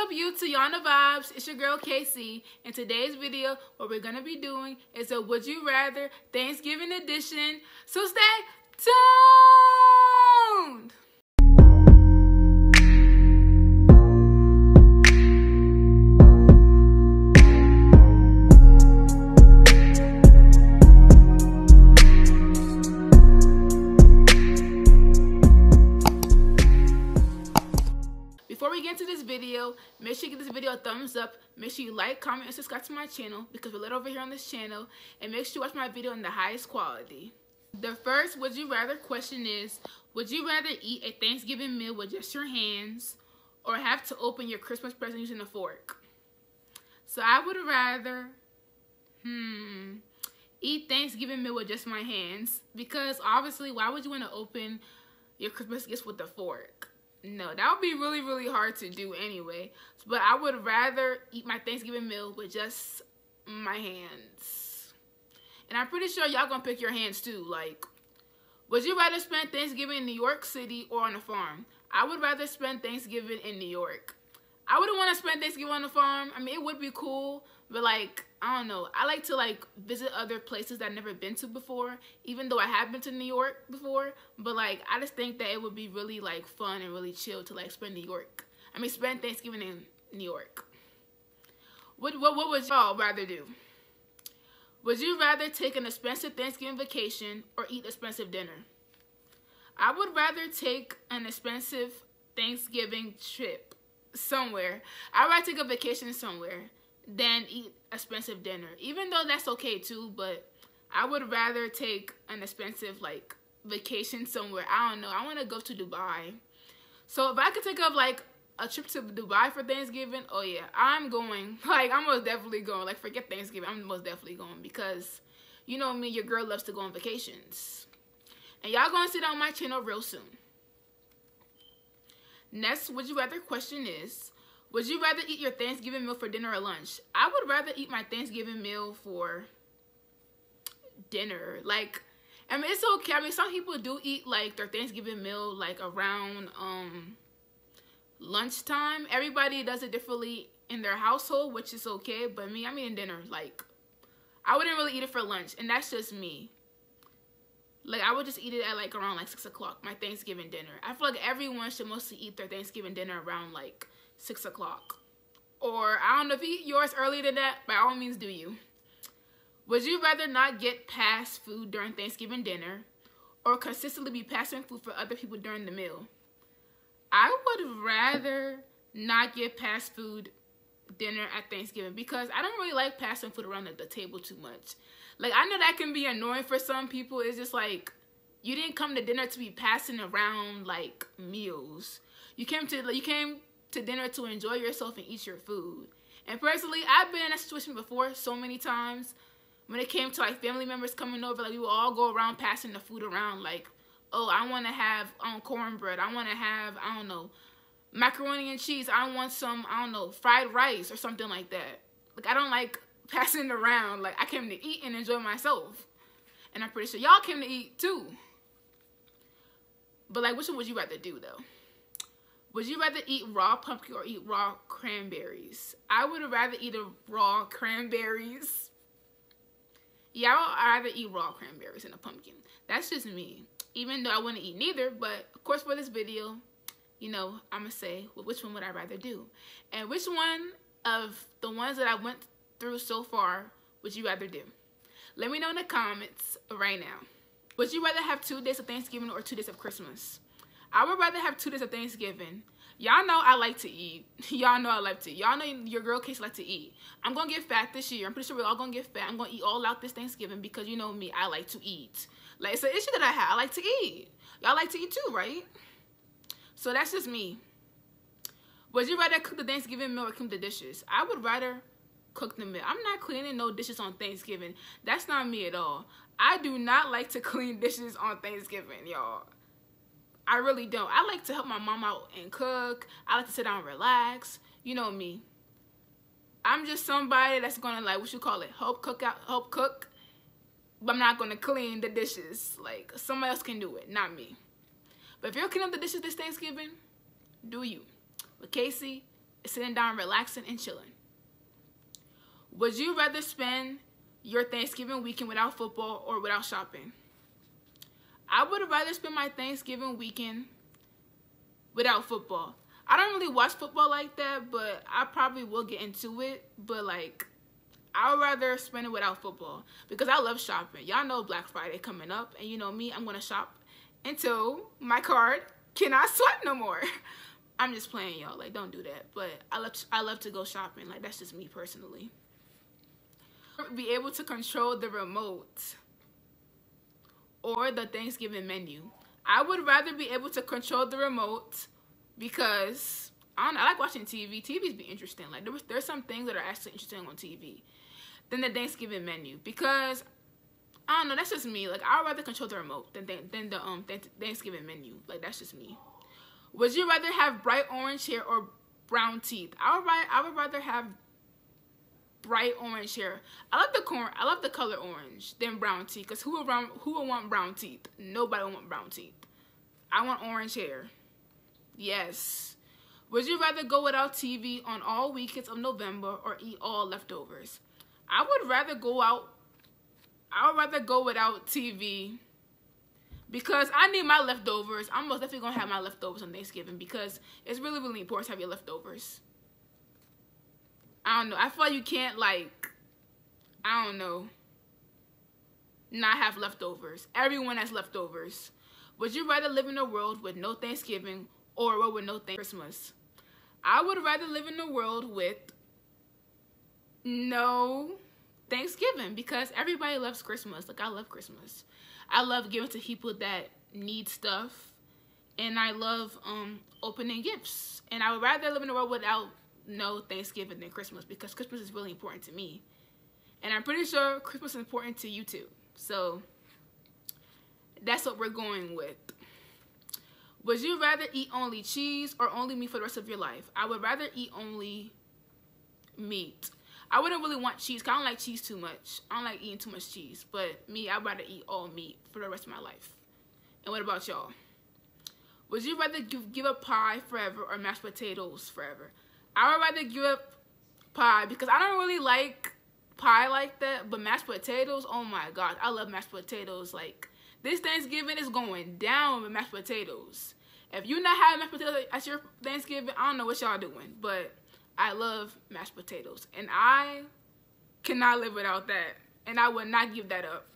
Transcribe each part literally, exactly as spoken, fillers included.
up YouTube, Yana Vibes, it's your girl K C, and today's video what we're going to be doing is a Would You Rather Thanksgiving edition, so stay tuned! Before we get into this video, make sure you give this video a thumbs up. Make sure you like, comment, and subscribe to my channel because we're lit over here on this channel. And make sure you watch my video in the highest quality. The first would you rather question is, would you rather eat a Thanksgiving meal with just your hands or have to open your Christmas present using a fork? So I would rather, hmm, eat Thanksgiving meal with just my hands, because obviously why would you want to open your Christmas gifts with a fork? No, that would be really, really hard to do anyway. But I would rather eat my Thanksgiving meal with just my hands. And I'm pretty sure y'all gonna pick your hands too. Like, would you rather spend Thanksgiving in New York City or on a farm? I would rather spend Thanksgiving in New York. I wouldn't want to spend Thanksgiving on a farm. I mean, it would be cool, but like, I don't know. I like to like visit other places that I've never been to before, even though I have been to New York before. But like, I just think that it would be really like fun and really chill to like spend New York. I mean, spend Thanksgiving in New York. What what what would y'all rather do? Would you rather take an expensive Thanksgiving vacation or eat expensive dinner? I would rather take an expensive Thanksgiving trip somewhere. I'd rather take a vacation somewhere than eat expensive dinner, even though that's okay too, but I would rather take an expensive like vacation somewhere. I don't know, I want to go to Dubai. So if I could take up like a trip to Dubai for Thanksgiving, oh yeah, I'm going. Like, I'm most definitely going. Like, forget Thanksgiving, I'm most definitely going, because you know me, your girl loves to go on vacations, and y'all gonna see that on my channel real soon. Next would you rather question is, would you rather eat your Thanksgiving meal for dinner or lunch? I would rather eat my Thanksgiving meal for dinner. Like, I mean, it's okay. I mean, some people do eat like their Thanksgiving meal like around um, lunchtime. Everybody does it differently in their household, which is okay. But me, I'm eating dinner. Like, I wouldn't really eat it for lunch. And that's just me. Like, I would just eat it at like around like six o'clock, my Thanksgiving dinner. I feel like everyone should mostly eat their Thanksgiving dinner around like six o'clock, or I don't know if you eat yours earlier than that. By all means, do you. Would you rather not get past food during Thanksgiving dinner or consistently be passing food for other people during the meal? I would rather not get past food dinner at Thanksgiving, because I don't really like passing food around at the table too much. Like, I know that can be annoying for some people. It's just like, you didn't come to dinner to be passing around like meals. You came to you came to dinner to enjoy yourself and eat your food. And personally, I've been in that situation before so many times when it came to like family members coming over. Like, we would all go around passing the food around, like, oh, I want to have um, cornbread, I want to have, I don't know, macaroni and cheese, I want some, I don't know, fried rice or something like that. Like, I don't like passing around. Like, I came to eat and enjoy myself, and I'm pretty sure y'all came to eat too. But like, which one would you rather do though? Would you rather eat raw pumpkin or eat raw cranberries? I would rather eat a raw cranberries. Yeah, I would rather eat raw cranberries than a pumpkin. That's just me. Even though I wouldn't eat neither, but of course for this video, you know, I'm going to say, well, which one would I rather do? And which one of the ones that I went through so far would you rather do? Let me know in the comments right now. Would you rather have two days of Thanksgiving or two days of Christmas? I would rather have two days of Thanksgiving. Y'all know I like to eat. Y'all know I like to eat. Y'all know your girl Case like to eat. I'm going to get fat this year. I'm pretty sure we're all going to get fat. I'm going to eat all out this Thanksgiving because you know me, I like to eat. Like, it's an issue that I have. I like to eat. Y'all like to eat too, right? So that's just me. Would you rather cook the Thanksgiving meal or clean the dishes? I would rather cook the meal. I'm not cleaning no dishes on Thanksgiving. That's not me at all. I do not like to clean dishes on Thanksgiving, y'all. I really don't. I like to help my mom out and cook. I like to sit down and relax. You know me. I'm just somebody that's gonna, like, what you call it, help cook out, help cook. But I'm not gonna clean the dishes. Like, somebody else can do it, not me. But if you're cleaning up the dishes this Thanksgiving, do you? But Casey, sitting down, relaxing, and chilling. Would you rather spend your Thanksgiving weekend without football or without shopping? I would rather spend my Thanksgiving weekend without football. I don't really watch football like that, but I probably will get into it. But, like, I would rather spend it without football because I love shopping. Y'all know Black Friday coming up, and you know me, I'm going to shop until my card cannot swipe no more. I'm just playing, y'all. Like, don't do that. But I love, I love to go shopping. Like, that's just me personally. Be able to control the remote or the Thanksgiving menu. I would rather be able to control the remote because I don't know, I like watching T V. T V's be interesting. Like there was, there's some things that are actually interesting on T V than the Thanksgiving menu because I don't know. That's just me. Like I'd rather control the remote than than the um th Thanksgiving menu. Like that's just me. Would you rather have bright orange hair or brown teeth? I would I would rather have bright orange hair. I love the corn. I love the color orange than brown teeth. Cause who around who will want brown teeth? Nobody will want brown teeth. I want orange hair. Yes. Would you rather go without T V on all weekends of November or eat all leftovers? I would rather go out. I would rather go without T V because I need my leftovers. I'm most definitely gonna have my leftovers on Thanksgiving because it's really really important to have your leftovers. I don't know. I feel like you can't, like, I don't know, not have leftovers. Everyone has leftovers. Would you rather live in a world with no Thanksgiving or a world with no Christmas? I would rather live in a world with no Thanksgiving because everybody loves Christmas. Like, I love Christmas. I love giving to people that need stuff, and I love um, opening gifts. And I would rather live in a world without no Thanksgiving than Christmas because Christmas is really important to me, and I'm pretty sure Christmas is important to you too. So that's what we're going with. Would you rather eat only cheese or only meat for the rest of your life? I would rather eat only meat. I wouldn't really want cheese because I don't like cheese too much. I don't like eating too much cheese, but me, I'd rather eat all meat for the rest of my life. And what about y'all? Would you rather give, give up pie forever or mashed potatoes forever? I would rather give up pie because I don't really like pie like that, but mashed potatoes, oh my god, I love mashed potatoes. Like, this Thanksgiving is going down with mashed potatoes. If you're not having mashed potatoes at your Thanksgiving, I don't know what y'all doing, but I love mashed potatoes, and I cannot live without that, and I would not give that up.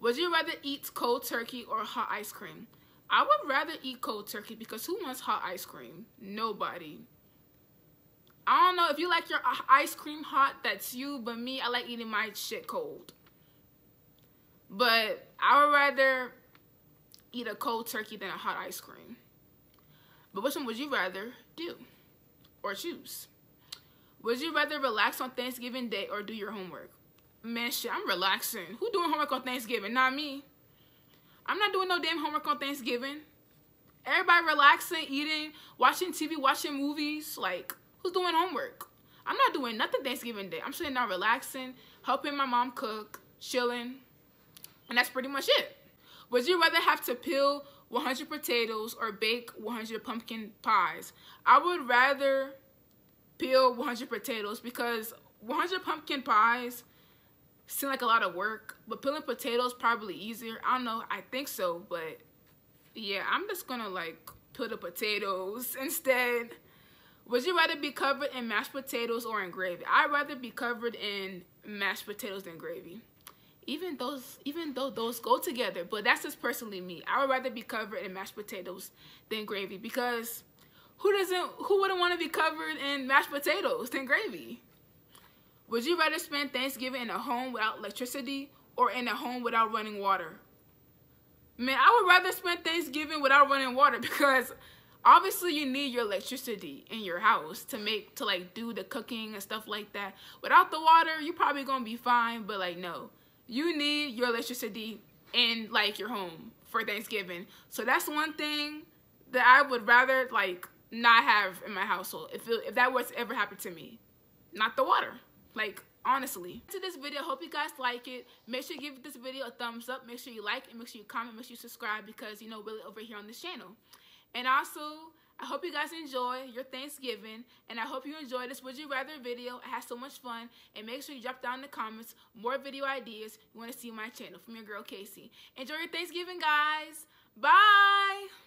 Would you rather eat cold turkey or hot ice cream? I would rather eat cold turkey because who wants hot ice cream? Nobody. I don't know if you like your ice cream hot, that's you, but me, I like eating my shit cold. But I would rather eat a cold turkey than a hot ice cream. But which one would you rather do or choose? Would you rather relax on Thanksgiving Day or do your homework? Man, shit, I'm relaxing. Who doing homework on Thanksgiving? Not me. I'm not doing no damn homework on Thanksgiving. Everybody relaxing, eating, watching T V, watching movies, like... Who's doing homework? I'm not doing nothing Thanksgiving Day. I'm sitting down relaxing, helping my mom cook, chilling, and that's pretty much it. Would you rather have to peel one hundred potatoes or bake one hundred pumpkin pies? I would rather peel one hundred potatoes because one hundred pumpkin pies seem like a lot of work, but peeling potatoes probably easier. I don't know. I think so, but yeah, I'm just gonna like peel the potatoes instead. Would you rather be covered in mashed potatoes or in gravy? I'd rather be covered in mashed potatoes than gravy. Even those, even though those go together, but that's just personally me. I would rather be covered in mashed potatoes than gravy because who doesn't, who wouldn't want to be covered in mashed potatoes than gravy? Would you rather spend Thanksgiving in a home without electricity or in a home without running water? Man, I would rather spend Thanksgiving without running water because... obviously, you need your electricity in your house to make, to like do the cooking and stuff like that. Without the water, you're probably gonna be fine, but like, no. You need your electricity in like your home for Thanksgiving. So that's one thing that I would rather like not have in my household if, it, if that was to ever happen to me. Not the water, like honestly. To this video, hope you guys like it. Make sure you give this video a thumbs up. Make sure you like and make sure you comment, make sure you subscribe because you know Willie over here on this channel. And also, I hope you guys enjoy your Thanksgiving, and I hope you enjoy this Would You Rather video. I had so much fun, and make sure you drop down in the comments more video ideas you want to see on my channel from your girl Casey. Enjoy your Thanksgiving, guys. Bye!